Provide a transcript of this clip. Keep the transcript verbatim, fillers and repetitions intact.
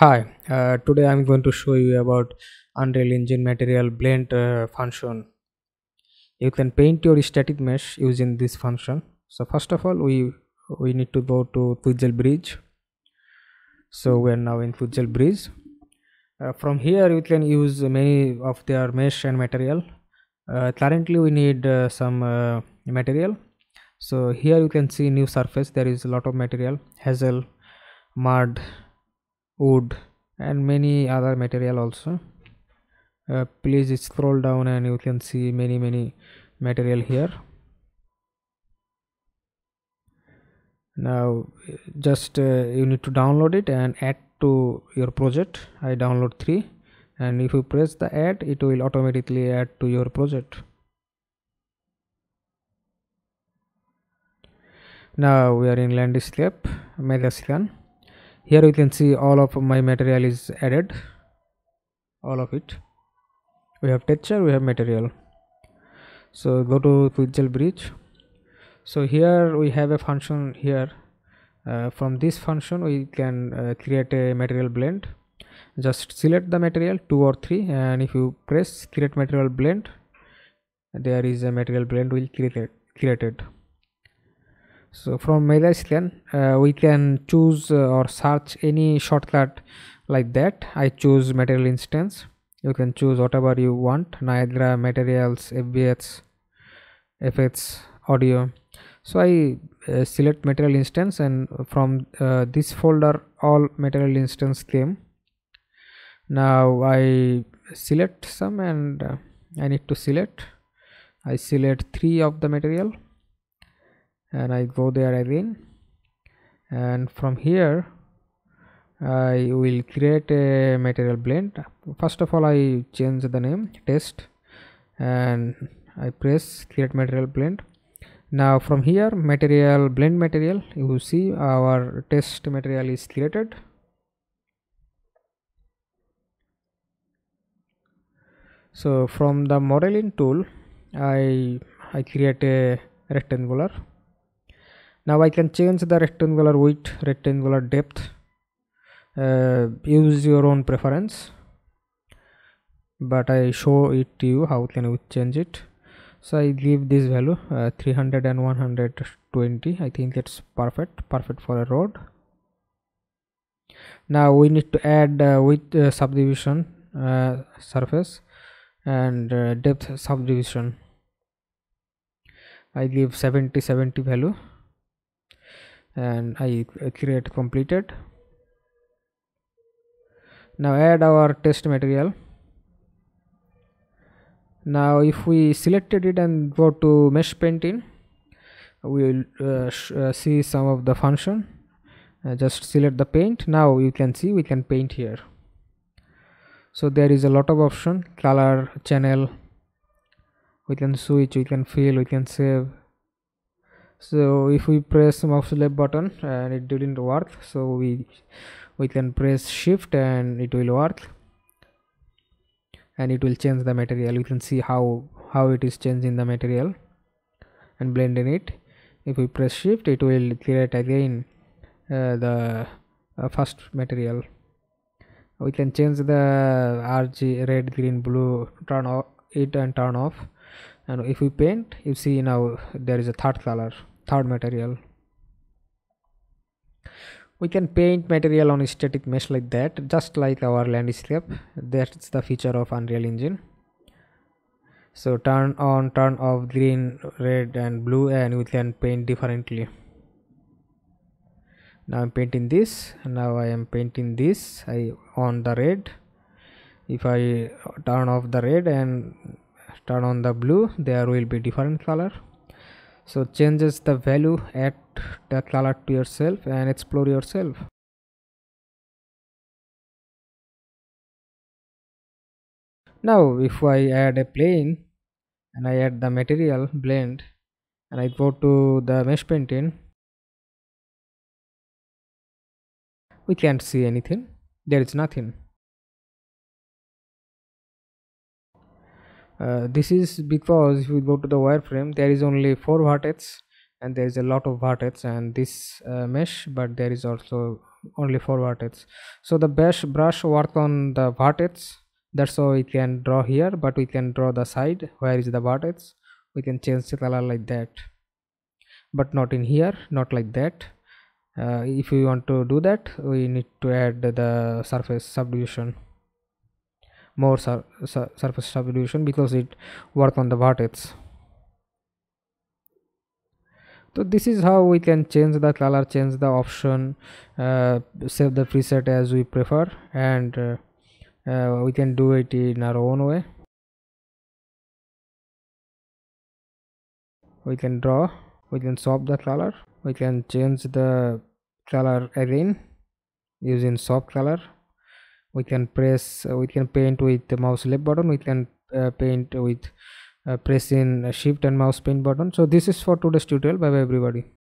Hi, uh, today I'm going to show you about Unreal Engine Material Blend uh, function. You can paint your static mesh using this function. So first of all, we we need to go to Quixel Bridge. So we're now in Quixel Bridge. Uh, from here, you can use many of their mesh and material. Uh, currently, we need uh, some uh, material. So here you can see new surface. There is a lot of material, hazel, mud, wood and many other material also. Uh, please scroll down and you can see many many material here. Now just uh, you need to download it and add to your project. I download three, and if you press the add, it will automatically add to your project. Now we are in landscape Megascan. Here you can see all of my material is added, all of it. We have texture, we have material. So go to Quixel Bridge. So here we have a function here. Uh, from this function we can uh, create a material blend. Just select the material two or three, and if you press create material blend, there is a material blend will create created. So from Megascan uh, we can choose uh, or search any shortcut like that. I choose material instance. You can choose whatever you want: Niagara, materials, F B X, effects, audio. So I uh, select material instance, and from uh, this folder all material instance came. Now I select some, and uh, I need to select. I select three of the material, and I go there again, and from here I will create a material blend. First of all, I change the name test, and I press create material blend. Now from here, material blend material, you see our test material is created. So from the modeling tool, I I create a rectangular. Now I can change the rectangular width, rectangular depth. Uh, use your own preference, but I show it to you how can we change it. So I give this value uh, three hundred and one hundred twenty. I think it's perfect, perfect for a road. Now we need to add uh, width uh, subdivision uh, surface and uh, depth subdivision. I give seventy seventy value, and I create completed. Now add our test material. Now if we selected it and go to Mesh Painting, we will uh, uh, see some of the function. Uh, just select the paint. Now you can see we can paint here. So there is a lot of option: color, channel, we can switch, we can fill, we can save. So if we press mouse left button and it didn't work, so we we can press shift and it will work, and it will change the material. You can see how how it is changing the material and blending it. If we press shift, it will create again uh, the uh, first material. We can change the R G, red, green, blue, turn off it and turn off. And if we paint, you see now there is a third color, third material. We can paint material on a static mesh like that, just like our landscape. That's the feature of Unreal Engine. So turn on, turn off green, red and blue, and we can paint differently. Now I'm painting this. Now I am painting this. I on the red. If I turn off the red and turn on the blue, there will be different color. So changes the value, add the color to yourself and explore yourself. Now if I add a plane and I add the material blend and I go to the Mesh Painting, we can't see anything. There is nothing. Uh, this is because if we go to the wireframe, there is only four vertices, and there is a lot of vertices and this uh, mesh, but there is also only four vertices. So the brush brush work on the vertex, that's how we can draw here, but we can draw the side where is the vertex. We can change the color like that, but not in here, not like that. Uh, if we want to do that, we need to add the surface subdivision, more sur sur surface subdivision, because it works on the vertex. So this is how we can change the color, change the option, uh, save the preset as we prefer, and uh, uh, we can do it in our own way. We can draw, we can swap the color, we can change the color again using swap color. We can press, uh, we can paint with the mouse left button, we can uh, paint with Uh, pressing shift and mouse paint button. So this is for today's tutorial. Bye bye everybody.